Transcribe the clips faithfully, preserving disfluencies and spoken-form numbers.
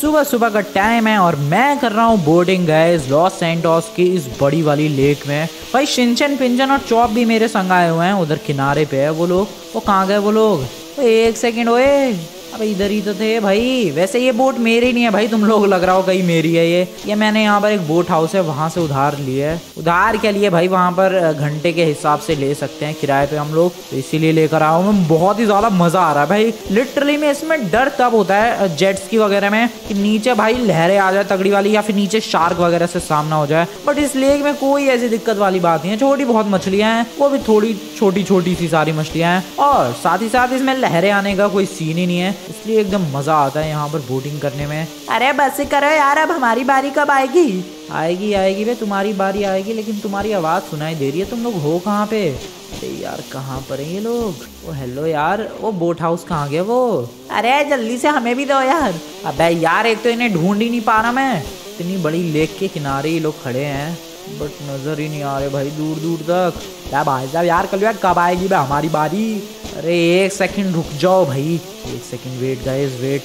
सुबह सुबह का टाइम है और मैं कर रहा हूँ बोर्डिंग गाइस लॉस सैंटोस की इस बड़ी वाली लेक में। भाई शिनचैन, पिंजन और चॉप भी मेरे संग आए हुए हैं। उधर किनारे पे है वो लोग। वो कहाँ गए वो लोग? एक सेकंड, ओए अब इधर ही तो थे भाई। वैसे ये बोट मेरी नहीं है भाई, तुम लोग लग रहा हो कहीं मेरी है ये ये मैंने यहाँ पर एक बोट हाउस है वहाँ से उधार लिया है। उधार के लिए भाई वहाँ पर घंटे के हिसाब से ले सकते हैं किराए पे हम लोग, तो इसीलिए लेकर आया हूँ। बहुत ही ज्यादा मजा आ रहा है भाई लिटरली में। इसमें डर तब होता है जेट्स की वगैरह में कि नीचे भाई लहरें आ जाए तगड़ी वाली, या फिर नीचे शार्क वगैरह से सामना हो जाए, बट इस लेक में कोई ऐसी दिक्कत वाली बात नहीं है। छोटी बहुत मछलियाँ हैं, वो भी थोड़ी छोटी छोटी सी सारी मछलियाँ हैं, और साथ ही साथ इसमें लहरें आने का कोई सीन ही नहीं है, इसलिए एकदम मजा आता है यहाँ पर बोटिंग करने में। अरे बस करो यार, अब हमारी बारी कब आएगी? आएगी आएगी भाई, तुम्हारी बारी आएगी। लेकिन तुम्हारी आवाज सुनाई दे रही है, तुम लोग हो कहाँ पे? अरे यार कहाँ पर है ये लोग? ओ हेलो यार, वो बोट हाउस कहाँ गया वो? अरे जल्दी से हमें भी दो यार। अबे यार, एक तो इन्हें ढूंढ ही नहीं पा रहा मैं। इतनी बड़ी लेक के किनारे ये लोग खड़े हैं, बट नजर ही नहीं आ रहे भाई दूर दूर तक। क्या भाई साहब यार, कल यार कब आएगी भाई हमारी बारी? अरे एक सेकंड रुक जाओ भाई, एक सेकंड वेट गाइस वेट।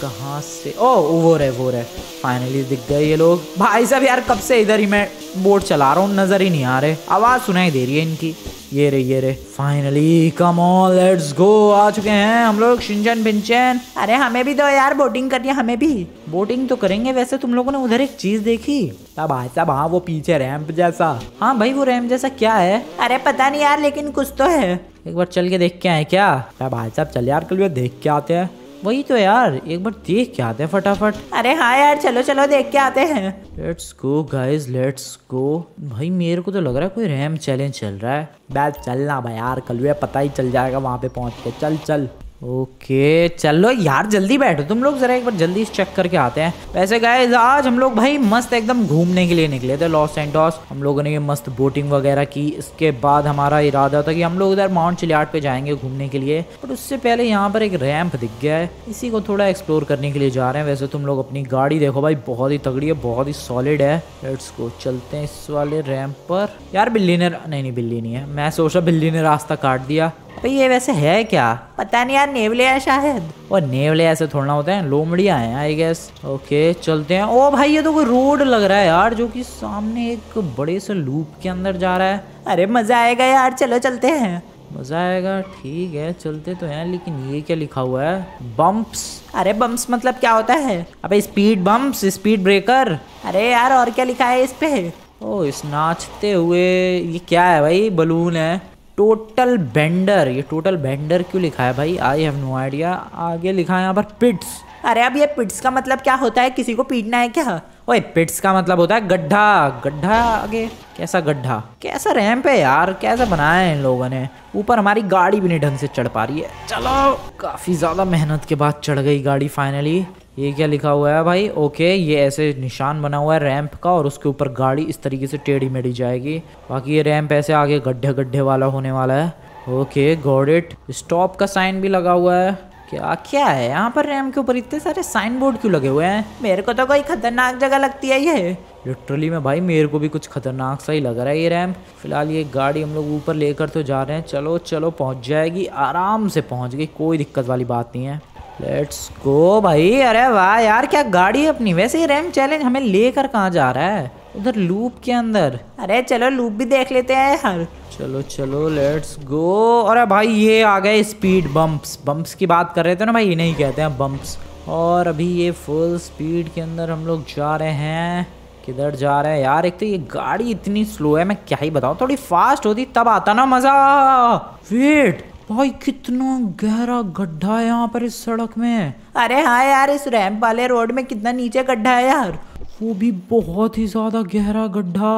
कहाँ से? ओ वो रहे वो रहे, फाइनली दिख गए ये लोग। भाई साहब यार, कब से इधर ही मैं बोट चला रहा हूँ, नजर ही नहीं आ रहे। आवाज सुनाई दे रही है इनकी। ये रे ये रे, finally come on let's go, आ चुके हैं हम लोग। शिनचैन पिंचन, अरे हमें भी दो यार, बोटिंग करनी है हमें भी। बोटिंग तो करेंगे। वैसे तुम लोगों ने उधर एक चीज देखी भाई साहब? हाँ, वो पीछे रैंप जैसा। हाँ भाई, वो रैंप जैसा क्या है? अरे पता नहीं यार, लेकिन कुछ तो है। एक बार चल के देख के आए क्या? भाई साहब चल यार, कल देख के आते हैं। वही तो यार, एक बार देख के आते हैं फटाफट। अरे हाँ यार, चलो चलो देख के आते हैं। Let's go guys let's go. भाई मेरे को तो लग रहा है कोई रैम चैलेंज चल रहा है। बैठ चलना भाई यार, कल पता ही चल जाएगा वहाँ पे पहुँच के। चल चल ओके चलो यार, जल्दी बैठो तुम लोग, जरा एक बार जल्दी चेक करके आते हैं। वैसे गाइस आज हम लोग भाई मस्त एकदम घूमने के लिए निकले थे लॉस सैंटोस। हम लोगों ने ये मस्त बोटिंग वगैरह की। इसके बाद हमारा इरादा था कि हम लोग उधर माउंट चिलियाट पे जाएंगे घूमने के लिए, बट उससे पहले यहाँ पर एक रैंप दिख गया है, इसी को थोड़ा एक्सप्लोर करने के लिए जा रहे हैं। वैसे तुम लोग अपनी गाड़ी देखो भाई, बहुत ही तगड़ी है, बहुत ही सॉलिड है। लेट्स गो, चलते हैं इस वाले रैंप पर। यार बिल्ली ने, नहीं नहीं बिल्ली नहीं है, मैं सोचा बिल्ली ने रास्ता काट दिया। भाई ये वैसे है क्या? पता नहीं यार, नेवले है शायद। वो नेवले ऐसे थोड़ा होते हैं, लोमड़ियाँ हैं आई गेस। ओके चलते हैं। ओ भाई ये तो कोई रोड लग रहा है यार, जो कि सामने एक बड़े से लूप के अंदर जा रहा है। अरे मजा आएगा यार, चलो चलते हैं। मजा आएगा, ठीक है चलते तो हैं, लेकिन ये क्या लिखा हुआ है? बम्प्स। अरे बम्प्स मतलब क्या होता है? अबे स्पीड बम्प्स, स्पीड ब्रेकर। अरे यार और क्या लिखा है इस पे? ओ इस नाचते हुए, ये क्या है भाई? बलून है। टोटल बेंडर, ये टोटल बेंडर क्यों लिखा है भाई? I have no idea. आगे लिखा है यहाँ पर पिट्स। अरे अब ये पिट्स का मतलब क्या होता है? किसी को पीटना है क्या? ओए पिट्स का मतलब होता है गड्ढा। गड्ढा आगे कैसा गड्ढा? कैसा रैंप है यार, कैसा बनाया है इन लोगों ने? ऊपर हमारी गाड़ी भी नहीं ढंग से चढ़ पा रही है। चलो, काफी ज्यादा मेहनत के बाद चढ़ गई गाड़ी फाइनली। ये क्या लिखा हुआ है भाई? ओके, ये ऐसे निशान बना हुआ है रैंप का, और उसके ऊपर गाड़ी इस तरीके से टेढ़ी मेढ़ी जाएगी। बाकी ये रैंप ऐसे आगे गड्ढे गड्ढे वाला होने वाला है। Okay got it. स्टॉप का साइन भी लगा हुआ है। क्या क्या है यहाँ पर रैंप के ऊपर? इतने सारे साइन बोर्ड क्यों लगे हुए हैं? मेरे को तो कोई खतरनाक जगह लगती है ये लिटरली में। भाई मेरे को भी कुछ खतरनाक सा ही लग रहा है ये रैंप। फिलहाल ये गाड़ी हम लोग ऊपर लेकर तो जा रहे हैं। चलो चलो, पहुँच जाएगी, आराम से पहुँच गई, कोई दिक्कत वाली बात नहीं है। लेट्स गो भाई। अरे वाह यार, क्या गाड़ी है अपनी। वैसे ये रैंप चैलेंज हमें लेकर कहाँ जा रहा है? उधर लूप के अंदर। अरे चलो लूप भी देख लेते हैं यार, चलो चलो लेट्स गो। अरे भाई ये आ गए स्पीड बम्प्स। बम्प्स की बात कर रहे थे ना भाई, इन्हें ही कहते हैं बम्प्स। और अभी ये फुल स्पीड के अंदर हम लोग जा रहे हैं। किधर जा रहे हैं यार? एक तो ये गाड़ी इतनी स्लो है, मैं क्या ही बताऊँ। थोड़ी फास्ट होती तब आता ना मज़ा। वेट, भाई कितना गहरा गड्ढा है यहाँ पर इस सड़क में। अरे हाँ यार, इस रैंप वाले रोड में कितना नीचे गड्ढा है यार, वो भी बहुत ही ज्यादा गहरा गड्ढा।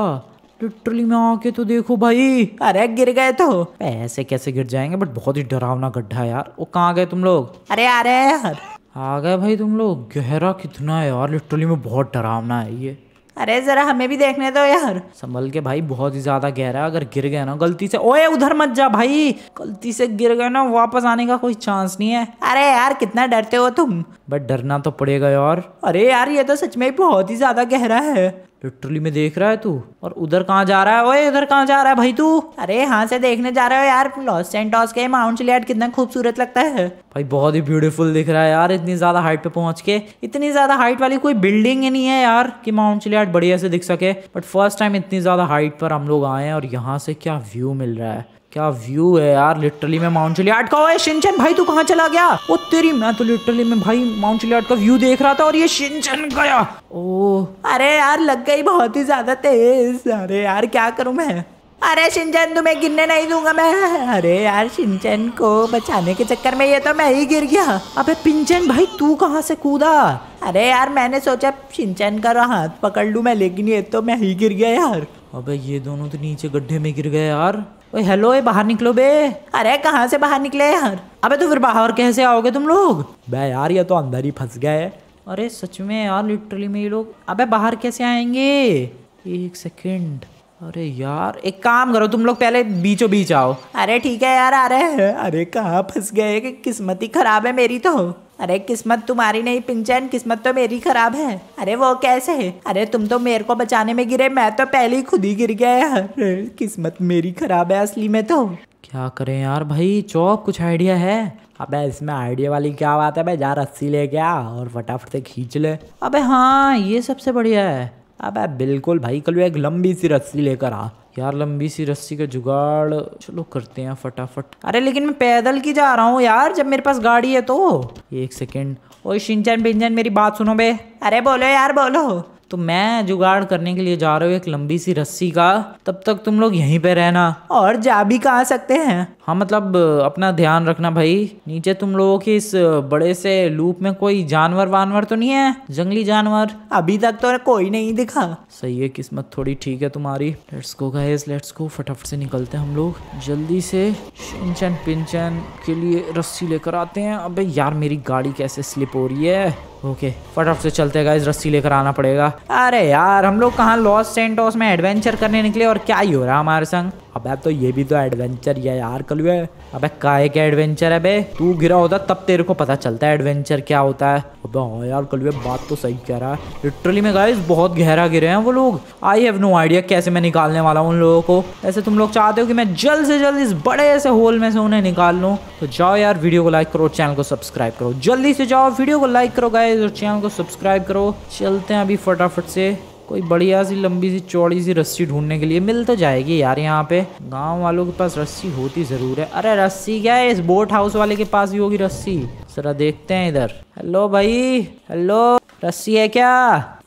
लिटरली में आके तो देखो भाई। अरे गिर गए तो? ऐसे कैसे गिर जाएंगे, बट बहुत ही डरावना गड्ढा है यार। वो कहाँ गए तुम लोग? अरे आ रहे हैं यार। आ गए भाई तुम लोग। गहरा कितना है यार, लिटरली में बहुत डरावना है ये। अरे जरा हमें भी देखने दो यार, संभल के भाई, बहुत ही ज्यादा गहरा। अगर गिर गया ना गलती से, ओए उधर मत जा भाई, गलती से गिर गए ना वापस आने का कोई चांस नहीं है। अरे यार कितना डरते हो तुम, बट डरना तो पड़ेगा यार। अरे यार ये तो सच में बहुत ही ज्यादा गहरा है। लिटरली में देख रहा है तू। और उधर कहाँ जा रहा है? ओए इधर कहाँ जा रहा है भाई तू? अरे हाँ से देखने जा रहा है यार लॉस सैंटोस के माउंट चिलियट, कितना खूबसूरत लगता है भाई, बहुत ही ब्यूटीफुल दिख रहा है यार। इतनी ज्यादा हाइट पे पहुंच के, इतनी ज्यादा हाइट वाली कोई बिल्डिंग ही नहीं है यार कि माउंट चिलियट बढ़िया से दिख सके, बट फर्स्ट टाइम इतनी ज्यादा हाइट पर हम लोग आए हैं और यहाँ से क्या व्यू मिल रहा है, क्या व्यू है यार लिटरली में माउंट चिलियट का। ओए शिनचैन भाई तू कहाँ चला गया? ओ तेरी, मैं तो लिटरली में भाई माउंट चिलियट का व्यू देख रहा था और ये शिनचैन गया। ओ अरे यार लग गई बहुत ही ज्यादा तेज। अरे यार क्या करूं मैं? अरे शिनचैन तुम्हें गिरने नहीं दूंगा मैं। अरे यार शिनचैन को बचाने के चक्कर में ये तो मैं ही गिर गया। अबे शिनचैन भाई तू कहाँ से कूदा? अरे यार मैंने सोचा शिनचैन का हाथ पकड़ लूं मैं, लेकिन ये तो मैं ही गिर गया यार। अबे ये दोनों तो नीचे गड्ढे में गिर गए यार। ओए हेलो, ये बाहर निकलो बे। अरे कहाँ से बाहर निकले यार? अबे तो फिर बाहर कैसे आओगे तुम लोग? बे यार ये तो अंदर ही फंस गए। अरे सच में यार लिटरली में ये लोग, अबे बाहर कैसे आएंगे? एक सेकंड। अरे यार एक काम करो तुम लोग पहले बीचों बीच आओ। अरे ठीक है यार आ रहे हैं। अरे कहाँ फंस गए, कि किस्मत ही खराब है मेरी तो। अरे किस्मत तुम्हारी नहीं शिनचैन, किस्मत तो मेरी खराब है। अरे वो कैसे है? अरे तुम तो मेरे को बचाने में गिरे, मैं तो पहले ही खुद ही गिर गया यार। किस्मत मेरी खराब है असली में तो। क्या करें यार भाई चौप, कुछ आइडिया है? अबे इसमें आइडिया वाली क्या बात है भाई, जा रस्सी ले गया और फटाफट से खींच ले। अबे हाँ ये सबसे बढ़िया है। अबे बिल्कुल भाई कल एक लंबी सी रस्सी लेकर आ यार, लंबी सी रस्सी का जुगाड़ चलो करते हैं फटाफट। अरे लेकिन मैं पैदल की जा रहा हूँ यार, जब मेरे पास गाड़ी है तो। एक सेकेंड। ओए शिनचैन बिनचैन मेरी बात सुनो बे। अरे बोलो यार बोलो। तो मैं जुगाड़ करने के लिए जा रहा हूँ एक लंबी सी रस्सी का, तब तक तुम लोग यहीं पे रहना और जा भी कहाँ सकते हैं। हाँ मतलब अपना ध्यान रखना भाई। नीचे तुम लोगों के इस बड़े से लूप में कोई जानवर वानवर तो नहीं है, जंगली जानवर? अभी तक तो कोई नहीं दिखा। सही है, किस्मत थोड़ी ठीक है तुम्हारी। Let's go guys let's go, फटाफट से निकलते हैं हम लोग जल्दी से। शिनचैन शिनचैन के लिए रस्सी लेकर आते हैं। अबे यार मेरी गाड़ी कैसे स्लिप हो रही है। ओके फटाफट से चलते हैं गाइस, रस्सी लेकर आना पड़ेगा। अरे यार हम लोग कहाँ लॉस सैंटोस में एडवेंचर करने निकले और क्या ही हो रहा है हमारे संग। अबे तो ये भी तो एडवेंचर ही है यार कल वे। अबे काहे का एडवेंचर है बे? तू गिरा होता तब तेरे को पता चलता है एडवेंचर क्या होता है। अबे हाँ यार कल वे बात तो सही कह रहा है। लिटरली में गाइस बहुत गहरा गिरे हैं वो लोग। आई हैव नो आइडिया कैसे मैं निकालने वाला हूँ उन लोगों को। ऐसे तुम लोग चाहते हो कि मैं जल्द से जल्द इस बड़े से होल में से उन्हें निकाल लूँ, तो जाओ यार वीडियो को लाइक करो, चैनल को सब्सक्राइब करो। जल्दी से जाओ वीडियो को लाइक करो गाइस और चैनल को सब्सक्राइब करो। चलते हैं अभी फटाफट से कोई बढ़िया सी लंबी सी चौड़ी सी रस्सी ढूंढने के लिए। मिल तो जाएगी यार, यहाँ पे गांव वालों के पास रस्सी होती जरूर है। अरे रस्सी क्या है, इस बोट हाउस वाले के पास भी होगी रस्सी। जरा देखते हैं इधर। हेलो भाई हेलो, रस्सी है क्या?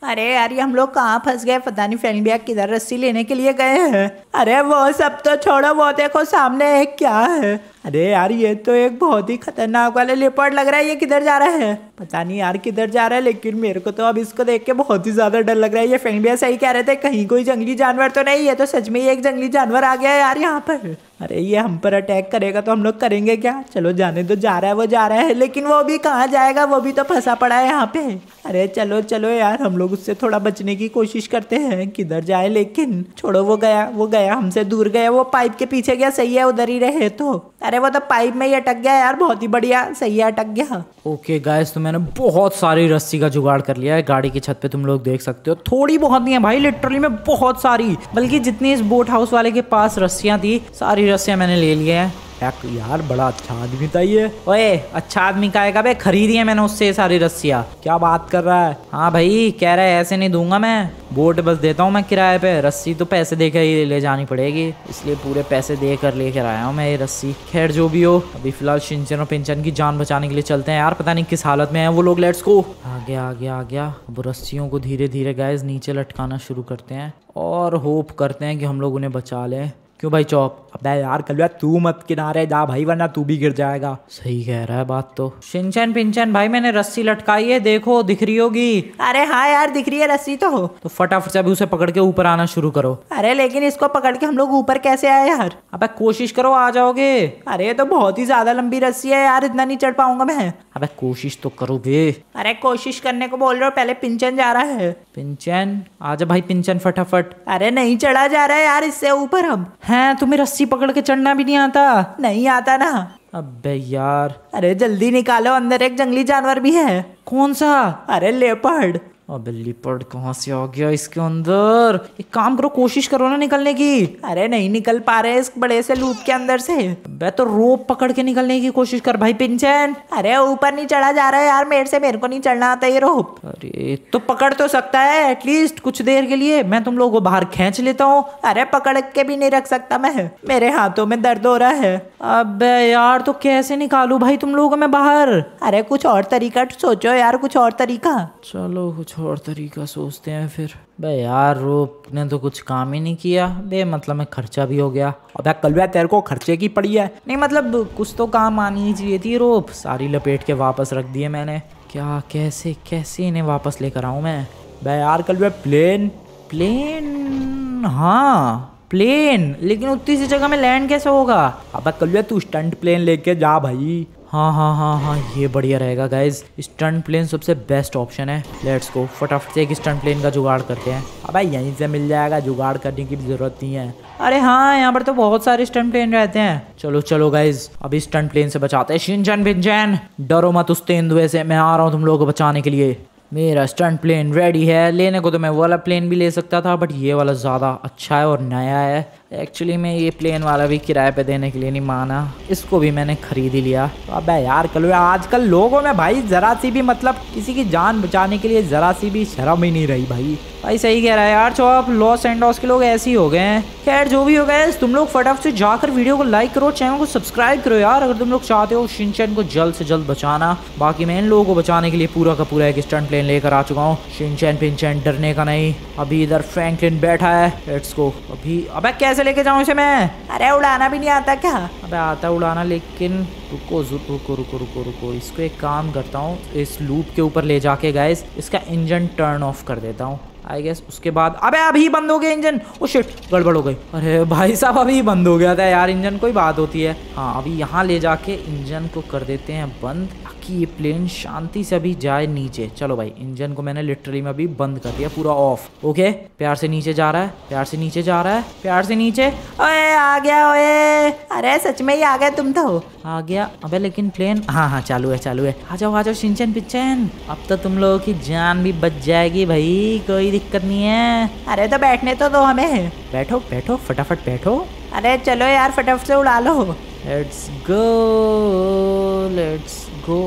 अरे यार ये हम लोग कहाँ फंस गए पता नहीं, फ्रेंड भैया किधर रस्सी लेने के लिए गए हैं। अरे वो सब तो छोड़ो, वो देखो सामने एक क्या है। अरे यार ये तो एक बहुत ही खतरनाक वाला लेपर्ड लग रहा है। ये किधर जा रहा है? पता नहीं यार किधर जा रहा है, लेकिन मेरे को तो अब इसको देख के बहुत ही ज्यादा डर लग रहा है। ये फ्रेंड भैया सही कह रहे थे, कहीं कोई जंगली जानवर तो नहीं है। तो सच में ही एक जंगली जानवर आ गया यार यहाँ पर। अरे ये हम पर अटैक करेगा तो हम लोग करेंगे क्या? चलो जाने तो जा रहा है, वो जा रहा है, लेकिन वो भी कहाँ जाएगा, वो भी तो फंसा पड़ा है यहाँ पे। अरे चलो चलो यार हम लोग उससे थोड़ा बचने की कोशिश करते हैं, किधर जाए। लेकिन छोड़ो, वो गया वो गया हमसे दूर गया, वो पाइप के पीछे गया। सही है उधर ही रहे तो। अरे वो तो पाइप में ही अटक गया यार, बहुत ही बढ़िया, सही है अटक गया। ओके गाइस तो मैंने बहुत सारी रस्सी का जुगाड़ कर लिया है। गाड़ी की छत पे तुम लोग देख सकते हो, थोड़ी बहुत नहीं है भाई, लिटरली में बहुत सारी, बल्कि जितनी इस बोट हाउस वाले के पास रस्सियाँ थी सारी रस्सियाँ मैंने ले ली है। यार बड़ा अच्छा आदमी था ये। ओए अच्छा आदमी काएगा बे, खरीदी है मैंने उससे सारी रस्सियाँ। क्या बात कर रहा है? हाँ भाई कह रहा है ऐसे नहीं दूंगा मैं, बोट बस देता हूँ मैं किराए पे, रस्सी तो पैसे देकर ही ले जानी पड़ेगी, इसलिए पूरे पैसे देकर लेकर आया हूँ मैं ये रस्सी। खैर जो भी हो, अभी फिलहाल शिनचैन और शिनचैन की जान बचाने के लिए चलते हैं यार, पता नहीं किस हालत में है वो लोग। लेट्स को आ गया आ गया आ गया। अब रस्सियों को धीरे धीरे गाइस नीचे लटकाना शुरू करते हैं और होप करते हैं कि हम लोग उन्हें बचा लें। क्यों भाई चौप? अबे यार कलवा तू मत किनारे जा भाई, वरना तू भी गिर जाएगा। सही कह रहा है बात तो। शिनचैन शिनचैन भाई मैंने रस्सी लटकाई है, देखो दिख रही होगी। अरे हाँ यार दिख रही है रस्सी तो। तो फटाफट से अभी उसे पकड़ के ऊपर आना शुरू करो। अरे लेकिन इसको पकड़ के हम लोग ऊपर कैसे आए यार? अबे कोशिश करो आ जाओगे। अरे तो बहुत ही ज्यादा लंबी रस्सी है यार, इतना नहीं चढ़ पाऊंगा मैं। अबे कोशिश तो करो बे। अरे कोशिश करने को बोल रहे हो, पहले शिनचैन जा रहा है। शिनचैन आजा भाई शिनचैन फटाफट। अरे नहीं चढ़ा जा रहा है यार इससे ऊपर हम। हैं तुम्हें रस्सी पकड़ के चढ़ना भी नहीं आता? नहीं आता ना। अबे यार अरे जल्दी निकालो, अंदर एक जंगली जानवर भी है। कौन सा? अरे लेपर्ड। अबे लिपर्ड कहाँ से आ गया इसके अंदर? एक काम करो, कोशिश करो ना निकलने की। अरे नहीं निकल पा रहे इस बड़े से लूप के अंदर से। अबे तो रोप पकड़ के निकलने की कोशिश कर भाई शिनचैन। अरे ऊपर नहीं चढ़ा जा रहा है यार मेरे से, मेरे को नहीं चढ़ना आता ये रोप। अरे तो पकड़ तो सकता है एटलीस्ट कुछ देर के लिए, मैं तुम लोगों को बाहर खींच लेता हूँ। अरे पकड़ के भी नहीं रख सकता मैं, मेरे हाथों में दर्द हो रहा है। अबे यार तो कैसे निकालू भाई तुम लोगों को मैं बाहर? अरे कुछ और तरीका सोचो यार, कुछ और तरीका। चलो कुछ और तरीका सोचते हैं फिर। बे यार रोप ने तो कुछ काम ही नहीं किया, बे मतलब मैं खर्चा भी हो गया। अबे कलवा तेरे को खर्चे की पड़ी है? नहीं मतलब कुछ तो काम आनी ही चाहिए थी रोप। सारी लपेट के वापस रख दिए मैंने। क्या कैसे कैसे इन्हें वापस लेकर आऊँ मैं? बे यार कलवा प्लेन प्लेन हाँ प्लेन, लेकिन उतनी सी जगह में लैंड कैसे होगा? अबे कलवा तू स्टंट प्लेन लेके जा भाई। हाँ हाँ हाँ हाँ ये बढ़िया रहेगा गाइज, स्टंट प्लेन सबसे बेस्ट ऑप्शन है। लेट्स गो, फटाफट से एक स्टंट प्लेन का जुगाड़ करते हैं। अब यहीं से मिल जाएगा, जुगाड़ करने की भी जरूरत नहीं है। अरे हाँ यहाँ पर तो बहुत सारे स्टंट प्लेन रहते हैं। चलो चलो गाइज अभी स्टंट प्लेन से बचाते हैं। शिनचैन शिनचैन डरो मत उस तेंदुए से, मैं आ रहा हूँ तुम लोगों को बचाने के लिए। मेरा स्टंट प्लेन रेडी है। लेने को तो मैं वो वाला प्लेन भी ले सकता था, बट ये वाला ज़्यादा अच्छा है और नया है। एक्चुअली मैं ये प्लेन वाला भी किराए पे देने के लिए नहीं माना, इसको भी मैंने खरीद ही लिया। अबे यार कल आजकल लोगों में भाई ज़रा सी भी मतलब किसी की जान बचाने के लिए ज़रा सी भी शर्म ही नहीं रही भाई। भाई सही कह रहा है यार, जो आप लॉस एंड लॉस के लोग ऐसे ही हो गए हैं। खैर जो भी हो गए तुम लोग फटाफट से जाकर वीडियो को लाइक करो, चैनल को सब्सक्राइब करो यार अगर तुम लोग चाहते हो शिनचैन को जल्द से जल्द बचाना। बाकी मैं इन लोगों को बचाने के लिए पूरा का पूरा एक स्टंट प्लेन लेकर आ चुका हूँ। शिनचैन शिनचैन डरने का नहीं। अभी इधर फ्रैंकलिन बैठा है, लेट्स गो। अभी अब कैसे लेके जाऊँ इसे मैं? अरे उड़ाना भी नहीं आता क्या? अबे आता उड़ाना, लेकिन रुको रुको रुको रुको रुको इसको एक काम करता हूँ, इस लूप के ऊपर ले जाके गाइस इसका इंजन टर्न ऑफ कर देता हूँ आई गेस। उसके बाद अबे अभी बंद हो गया इंजन। ओ शिट गड़बड़ हो गई। अरे भाई साहब अभी बंद हो गया था यार इंजन, कोई बात होती है। हाँ अभी यहाँ ले जाके इंजन को कर देते हैं बंद, ताकि ये प्लेन शांति से अभी जाए नीचे। चलो भाई इंजन को मैंने लिटरली में अभी बंद कर दिया पूरा ऑफ। ओके प्यार से नीचे जा रहा है, प्यार से नीचे जा रहा है, प्यार से नीचे। ओए आ गया ओए, अरे सच में ही आ गया तुम तो, आ गया। अबे लेकिन प्लेन हाँ हाँ चालू है चालू है। आ जाओ आ जाओ शिनचैन शिनचैन, अब तो तुम लोगों की जान भी बच जाएगी भाई, कोई दिक्कत नहीं है। अरे तो बैठने तो दो हमें, बैठो बैठो फटाफट बैठो। अरे चलो यार फटाफट से उड़ा लो। Let's go let's go.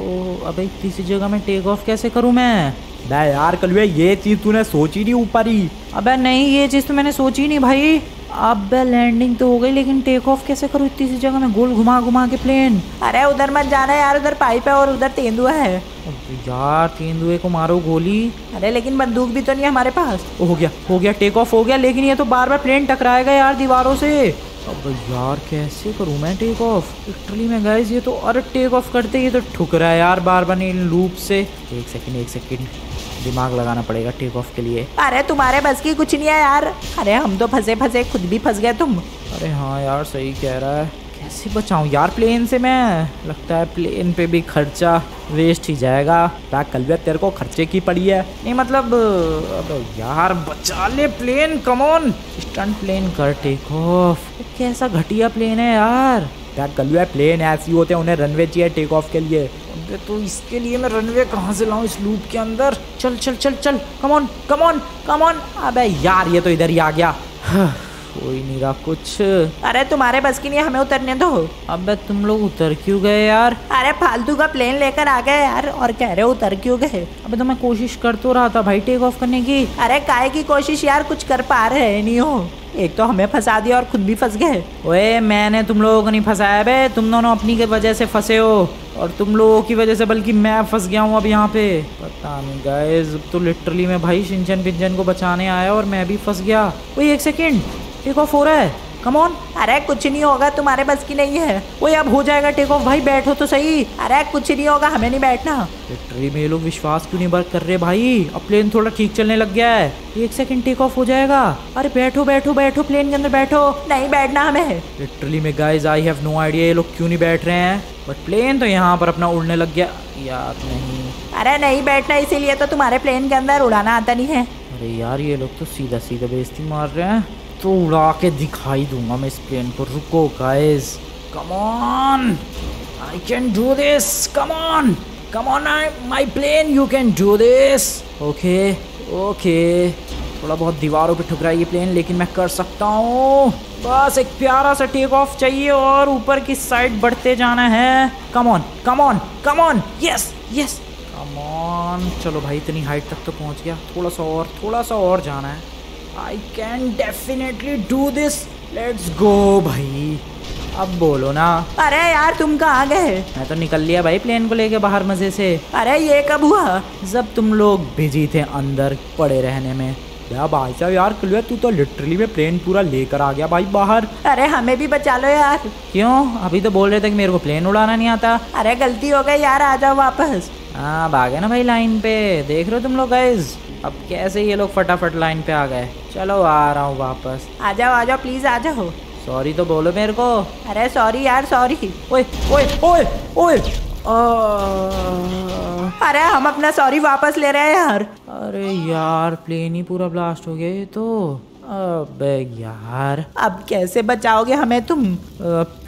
अबे किसी जगह में टेक ऑफ कैसे करूँ मैं? बे यार कलवे ये चीज तूने सोची नहीं ऊपर ही। अबे नहीं ये चीज तो मैंने सोची नहीं भाई। अब लैंडिंग तो हो गई, लेकिन टेक ऑफ कैसे करूँ इतनी सी जगह में गोल घुमा घुमा के प्लेन? अरे उधर मत जाना यार, उधर पाइप है और उधर तेंदुआ है। यार तेंदुए को मारो गोली। अरे लेकिन बंदूक भी तो नहीं है हमारे पास। हो गया हो गया टेक ऑफ हो गया, लेकिन ये तो बार बार प्लेन टकराएगा यार दीवारों से। अब यार कैसे करूँ मैं टेक ऑफ लिटरली में गाइस? ये तो अरे टेक ऑफ करते ये तो ठुक रहा है यार बार बार इन लूप से। एक सेकेंड एक सेकेंड दिमाग लगाना पड़ेगा टेक ऑफ के लिए। अरे तुम्हारे बस की कुछ नहीं है यार। अरे हम तो फंसे फंसे खुद भी फंस गए तुम। अरे हाँ यार सही कह रहा है, कैसे बचाऊं यार प्लेन से मैं? लगता है प्लेन पे भी खर्चा वेस्ट ही जाएगा। क्या कलवे तेरे को खर्चे की पड़ी है? नहीं मतलब अबे यार बचा ले plane, come on stunt plane कर टेक ऑफ। कैसा घटिया प्लेन है यार। क्या कलवे प्लेन ऐसी होते हैं, उन्हें रनवे चाहिए टेक ऑफ के लिए। तो इसके लिए मैं रनवे कहाँ से लाऊं इस लूप के अंदर? चल चल चल चल come on come on come on. अबे यार ये तो इधर ही आ गया। कोई नहीं रहा कुछ। अरे तुम्हारे बस की नहीं, हमें उतरने दो। अबे तुम लोग उतर क्यों गए यार? अरे फालतू का प्लेन लेकर आ गए यार और कह रहे हो उतर क्यों गए? अबे तो मैं कोशिश कर तो रहा था भाई टेक ऑफ करने की। अरे काहे की कोशिश यार, कुछ कर पा रहे नहीं हो। एक तो हमें फंसा दिया और खुद भी फंस गए। ओए मैंने तुम लोगों को नहीं फंसाया बे, तुम दोनों अपनी की वजह से फंसे हो और तुम लोगों की वजह से बल्कि मैं फंस गया हूँ अब यहाँ पे। पता नहीं गाइस तो लिटरली मैं भाई शिनचैन शिनचैन को बचाने आया और मैं भी फंस गया। ओए एक सेकेंड टेक ऑफ हो रहा है, कम ऑन। अरे कुछ नहीं होगा, तुम्हारे बस की नहीं है। ओए अब हो जाएगा टेक ऑफ भाई, बैठो तो सही। अरे कुछ नहीं होगा, हमें नहीं बैठना। लिटरली में लोग विश्वास क्यों नहीं कर रहे भाई? अब प्लेन थोड़ा ठीक चलने लग गया है, एक सेकंड टेक ऑफ हो जाएगा। अरे बैठो बैठो बैठो प्लेन के अंदर बैठो। नहीं बैठना हमें। लिटरली में guys I have no idea ये लोग क्यों नहीं बैठ रहे हैं, बट प्लेन तो यहाँ पर अपना उड़ने लग गया यार। नहीं अरे नहीं बैठना, इसीलिए तो तुम्हारे प्लेन के अंदर उड़ाना आता नहीं है। अरे यार ये लोग तो सीधा सीधा बेइज्जती मार रहे हैं, तो उड़ा के दिखाई दूंगा मैं इस प्लेन को। रुको guys come on, I can do this, come on come on my plane, you can do this. Okay okay, थोड़ा बहुत दीवारों पे ठुकरा ये प्लेन, लेकिन मैं कर सकता हूँ। बस एक प्यारा सा टेक ऑफ चाहिए और ऊपर की साइड बढ़ते जाना है। Come on come on come on, yes yes come on. चलो भाई, इतनी हाइट तक तो पहुँच गया, थोड़ा सा और थोड़ा सा और जाना है। I can definitely do this, let's go भाई। अब बोलो ना। अरे यार तुम कहाँ गए? मैं तो निकल लिया भाई प्लेन को लेके बाहर मजे से। अरे ये कब हुआ? जब तुम लोग बिजी थे अंदर पड़े रहने में। या भाई साहब यार क्लियर, तू तो लिटरली में प्लेन पूरा लेकर आ गया भाई बाहर। अरे हमें भी बचा लो यार। क्यों? अभी तो बोल रहे थे कि मेरे को प्लेन उड़ाना नहीं आता। अरे गलती हो गई यार, आ जाओ वापस। हाँ भागे ना भाई लाइन पे, देख रहे हो तुम लोग गाइस। अब कैसे ये लोग फटाफट लाइन पे आ गए। चलो आ रहा हूँ वापस। आ जाओ आ जाओ प्लीज आ जाओ। सॉरी तो बोलो मेरे को। अरे सॉरी यार सॉरी। ओए ओए ओए ओए। अरे हम अपना सॉरी वापस ले रहे हैं यार। अरे यार प्लेन ही पूरा ब्लास्ट हो गया तो। अबे यार अब कैसे बचाओगे हमें तुम?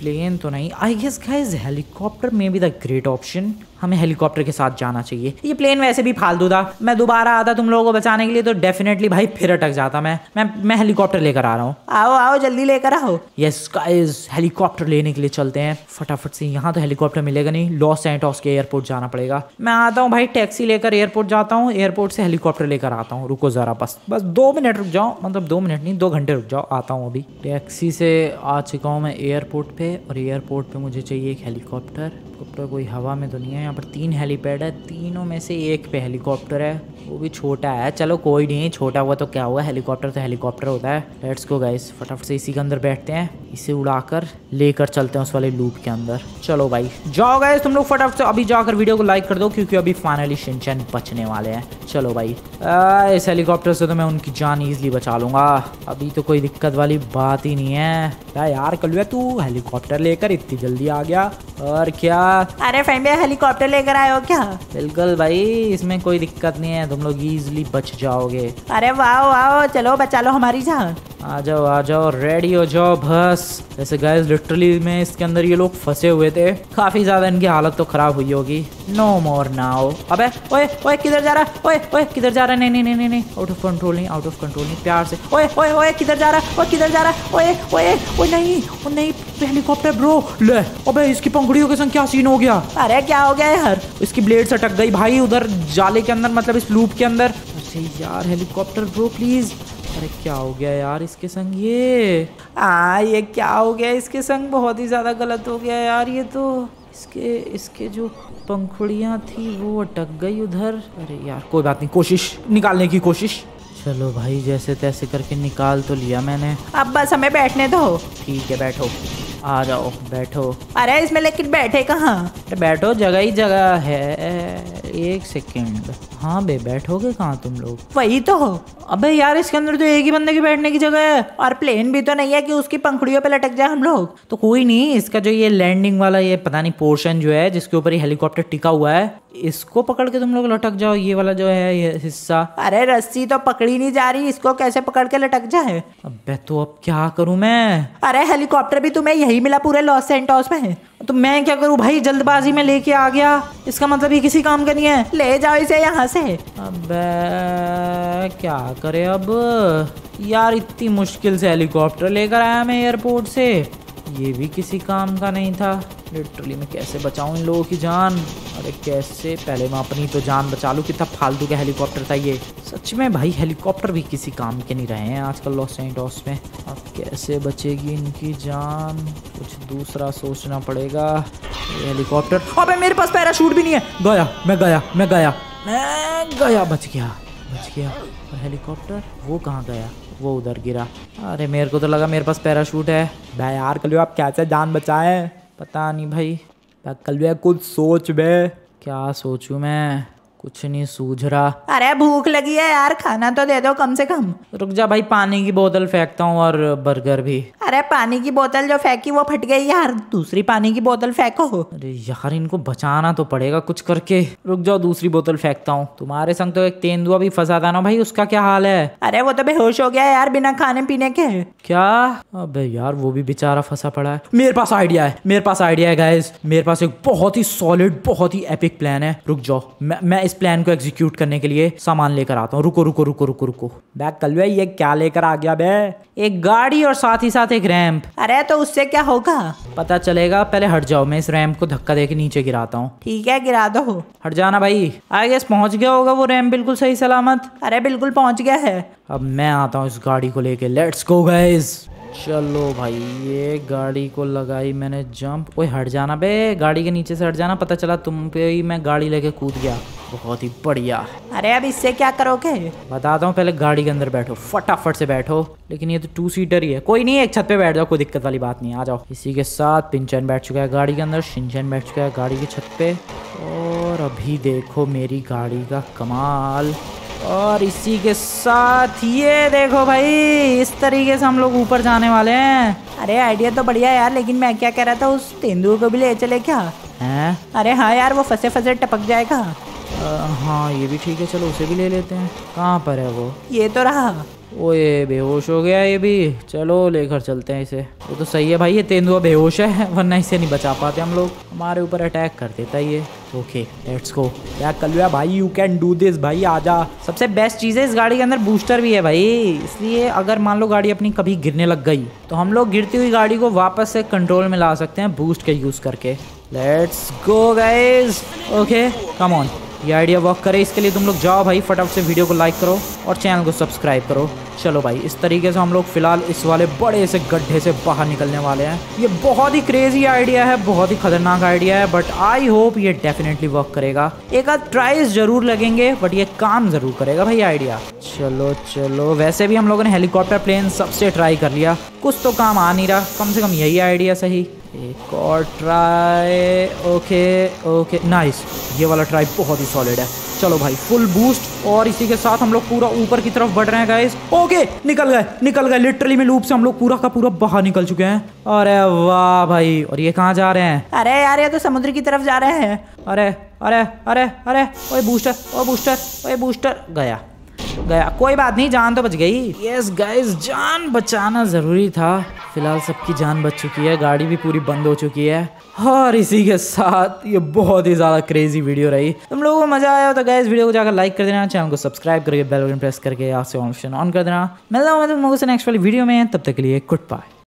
प्लेन तो नहीं, आई गेस गाइस हेलीकॉप्टर में बी द ग्रेट ऑप्शन। हमें हेलीकॉप्टर के साथ जाना चाहिए। ये प्लेन वैसे भी फालतू था। मैं दोबारा आता तुम लोगों को बचाने के लिए तो डेफिनेटली भाई फिर अटक जाता। मैं मैं मैं हेलीकॉप्टर लेकर आ रहा हूँ। आओ आओ जल्दी लेकर आओ। यस गाइस, हेलीकॉप्टर लेने के लिए चलते हैं फटाफट से। यहाँ तो हेलीकॉप्टर मिलेगा नहीं, लॉस सैंटोस के एयरपोर्ट जाना पड़ेगा। मैं आता हूँ भाई टैक्सी लेकर एयरपोर्ट जाता हूँ, एयरपोर्ट से हेलीकॉप्टर लेकर आता हूँ। रुको जरा, बस बस दो मिनट रुक जाओ, मतलब दो मिनट नहीं दो घंटे रुक जाओ, आता हूँ अभी। टैक्सी से आ चुका हूँ मैं एयरपोर्ट पे, और एयरपोर्ट पे मुझे चाहिए एक हेलीकॉप्टर। हेलीकॉप्टर कोई हवा में तो नहीं है। यहाँ पर तीन हेलीपैड है, तीनों में से एक पे हेलीकॉप्टर है, वो भी छोटा है। चलो कोई नहीं, छोटा हुआ तो क्या हुआ, हेलीकॉप्टर तो हेलीकॉप्टर होता है। लेट्स गो गाइस, फटाफट से इसी के अंदर बैठते हैं, इसे उड़ाकर लेकर चलते हैं उस वाले लूप के अंदर। चलो भाई जाओ गाइस तुम लोग फटाफट से अभी जाकर वीडियो को लाइक कर दो, क्योंकि अभी फाइनली शिनचैन बचने वाले हैं। चलो भाई आ, इस हेलीकॉप्टर से तो मैं उनकी जान ईजिली बचा लूंगा, अभी तो कोई दिक्कत वाली बात ही नहीं है। क्या यार कलुआ, तू हेलीकॉप्टर लेकर इतनी जल्दी आ गया और क्या? अरे फैमिली हेलीकॉप्टर लेकर आए हो क्या? बिल्कुल भाई, इसमें कोई दिक्कत नहीं है, तुम लोग इजीली बच जाओगे। अरे वाह वाह, चलो बचा लो हमारी जान। आ जाओ आ जाओ, रेडी हो जाओ बस। जैसे गाइस लिटरली में इसके अंदर ये लोग फंसे हुए थे, काफी ज्यादा इनकी हालत तो खराब हुई होगी। No more now. अबे ओए ओए किधर जा रहा? ओए ओए किधर जा रहा? नहीं नहीं नहीं नहीं, आउट ऑफ कंट्रोल नहीं, आउट ऑफ कंट्रोल नहीं, प्यार से। ओए ओए ओए किधर जा रहा? ओए किधर जा रहा? ओए ओए ओ नहीं ओ नहीं, हेलीकॉप्टर ब्रो ले। अबे इसकी पंखुड़ियों के संग क्या सीन हो गया? अरे क्या हो गया यार? इसकी ब्लेड से अटक गई भाई उधर जाले के अंदर, मतलब इस लूप के अंदर। अरे यार हेलीकॉप्टर ब्रो प्लीज। अरे क्या हो गया यार इसके संग? ये आ ये क्या हो गया इसके संग? बहुत ही ज़्यादा गलत हो गया यार ये तो। इसके इसके जो पंखुड़ियाँ थी वो अटक गई उधर। अरे यार कोई बात नहीं, कोशिश निकालने की कोशिश। चलो भाई जैसे तैसे करके निकाल तो लिया मैंने। अब बस हमें बैठने दो। ठीक है बैठो, आ जाओ बैठो। अरे इसमें लेकिन बैठे कहाँ? बैठो, जगह ही जगह है। एक सेकेंड, हाँ बे बैठोगे कहाँ तुम लोग? वही तो। अबे यार इसके अंदर तो एक ही बंदे के बैठने की जगह है, और प्लेन भी तो नहीं है कि उसकी पंखुड़ियों पे लटक जाए हम लोग। तो कोई नहीं, इसका जो ये लैंडिंग वाला ये पता नहीं पोर्शन जो है जिसके ऊपर ये हेलीकॉप्टर टिका हुआ है, इसको पकड़ के तुम लोग लटक जाओ, ये वाला जो है ये हिस्सा। अरे रस्सी तो पकड़ी नहीं जा रही, इसको कैसे पकड़ के लटक जाए? अबे तो अब क्या करूँ मैं? अरे हेलीकॉप्टर भी तुम्हें यही मिला पूरे लॉस सैंटोस में, तो मैं क्या करूँ भाई? जल्दबाजी में लेके आ गया, इसका मतलब ये किसी काम का नहीं है। ले जाओ इसे यहाँ से। अबे क्या करे अब यार, इतनी मुश्किल से हेलीकॉप्टर लेकर आया मैं एयरपोर्ट से, ये भी किसी काम का नहीं था। लिटरली मैं कैसे बचाऊँ इन लोगों की जान? अरे कैसे, पहले मैं अपनी तो जान बचा लूँ। कितना फालतू का हेलीकॉप्टर था ये, सच में भाई हेलीकॉप्टर भी किसी काम के नहीं रहे हैं आजकल लॉस सैंटोस में। अब कैसे बचेगी इनकी जान, कुछ दूसरा सोचना पड़ेगा। हेलीकॉप्टर, अबे मेरे पास पैराशूट भी नहीं है। गया मैं गया मैं गया मैं गया बच गया बच गया। और हेलीकॉप्टर वो कहाँ गया? वो उधर गिरा। अरे मेरे को तो लगा मेरे पास पैराशूट है। भाई यार कल आप कैसे जान बचाएं? पता नहीं भाई, कल कुछ सोच बे। क्या सोचूं मैं, कुछ नहीं सूझ रहा। अरे भूख लगी है यार, खाना तो दे दो कम से कम। रुक जा भाई, पानी की बोतल फेंकता हूँ और बर्गर भी। अरे पानी की बोतल जो फेंकी वो फट गई यार, दूसरी पानी की बोतल फेंको। अरे यार इनको बचाना तो पड़ेगा कुछ करके। रुक जाओ दूसरी बोतल फेंकता हूँ। तुम्हारे संग तो एक तेंदुआ भी फंसा था ना भाई, उसका क्या हाल है? अरे वो तो बेहोश हो गया यार बिना खाने पीने के। क्या? अबे यार वो भी बेचारा फंसा पड़ा है। मेरे पास आइडिया है, मेरे पास आइडिया है गाइस, मेरे पास एक बहुत ही सॉलिड बहुत ही एपिक प्लान है। रुक जाओ, मैं इस प्लान को एग्जीक्यूट करने के लिए सामान लेकर आता हूँ। रुको रुको रुको रुको रुको बैग कलवे, ये क्या लेकर आ गया बे? एक गाड़ी और साथ ही साथ एक रैंप। अरे तो उससे क्या होगा? पता चलेगा, पहले हट जाओ। मैं इस रैंप को धक्का देके नीचे गिराता हूँ। ठीक है गिरा दो। हट जाना भाई। आई गेस पहुंच गया होगा वो रैंप बिल्कुल सही सलामत। अरे बिल्कुल पहुंच गया है। अब मैं आता हूँ इस गाड़ी को लेके। Let's go guys. चलो भाई, ये गाड़ी को लगाई मैंने जंप। ओए हट जाना बे, गाड़ी के नीचे से हट जाना। पता चला तुम पे ही मैं गाड़ी लेके कूद गया। बहुत ही बढ़िया। अरे अब इससे क्या करोगे? बताता हूँ, पहले गाड़ी के अंदर बैठो, फटाफट से बैठो। लेकिन ये तो टू सीटर ही है। कोई नहीं, एक छत पे बैठ जाओ, कोई दिक्कत वाली बात नहीं। आ जाओ। इसी के साथ पिंचन बैठ चुका है गाड़ी के अंदर, शिनचैन बैठ चुका है गाड़ी की छत पे, और अभी देखो मेरी गाड़ी का कमाल। और इसी के साथ ये देखो भाई, इस तरीके से हम लोग ऊपर जाने वाले हैं। अरे आइडिया तो बढ़िया यार, लेकिन मैं क्या कह रहा था, उस तेंदुए को भी ले चले क्या? हैं? अरे हाँ यार, वो फंसे फंसे टपक जाएगा। आ, हाँ ये भी ठीक है, चलो उसे भी ले लेते हैं। कहाँ पर है वो? ये तो रहा। ओए बेहोश हो गया ये भी, चलो लेकर चलते हैं इसे। वो तो सही है भाई, ये तेंदुआ बेहोश है, वरना इसे नहीं बचा पाते हम लोग, हमारे ऊपर अटैक कर देता है ये। Okay let's go. क्या कलवा भाई, यू कैन डू दिस भाई, आजा। सबसे बेस्ट चीज़ है इस गाड़ी के अंदर बूस्टर भी है भाई, इसलिए अगर मान लो गाड़ी अपनी कभी गिरने लग गई तो हम लोग गिरती हुई गाड़ी को वापस से कंट्रोल में ला सकते हैं बूस्ट का यूज़ करके। Let's go guys. Okay come on, ये आइडिया वर्क करे। इसके लिए तुम लोग जाओ भाई, फटाफट से वीडियो को लाइक करो और चैनल को सब्सक्राइब करो। चलो भाई, इस तरीके से हम लोग फिलहाल इस वाले बड़े से गड्ढे से बाहर निकलने वाले हैं। ये बहुत ही क्रेजी आइडिया है, बहुत ही खतरनाक आइडिया है, बट आई होप ये डेफिनेटली वर्क करेगा। एक आध ट्राइज जरूर लगेंगे, बट ये काम जरूर करेगा भाई आइडिया। चलो चलो, वैसे भी हम लोगों ने हेलीकॉप्टर प्लेन सबसे ट्राई कर लिया, कुछ तो काम आ नहीं रहा। कम से कम यही आइडिया सही। एक और ट्राई। ओके ओके नाइस, ये वाला ट्राई बहुत ही सॉलिड है। चलो भाई फुल बूस्ट, और इसी के साथ हम लोग पूरा ऊपर की तरफ बढ़ रहे हैं गाइस। ओके निकल गए निकल गए, लिटरली में लूप से हम लोग पूरा का पूरा बाहर निकल चुके हैं। अरे वाह भाई। और ये कहाँ जा रहे हैं? अरे यार ये तो समुद्र की तरफ जा रहे हैं। अरे अरे अरे अरे, ओए बूस्टर ओए बूस्टर ओए बूस्टर, गया गया। कोई बात नहीं, जान तो बच गई। यस गाइस, जान बचाना जरूरी था। फिलहाल सबकी जान बच चुकी है, गाड़ी भी पूरी बंद हो चुकी है। और इसी के साथ ये बहुत ही ज़्यादा क्रेजी वीडियो रही। तुम लोगों को मजा आया हो तो गाइस वीडियो को जाकर लाइक कर देना, चैनल को सब्सक्राइब करके बेल आइकन प्रेस करके यहाँ से ऑप्शन ऑन कर देना। मिलता हूँ मैं तुम लोगों से नेक्स्ट वाली वीडियो में, तब तक के लिए गुड बाय।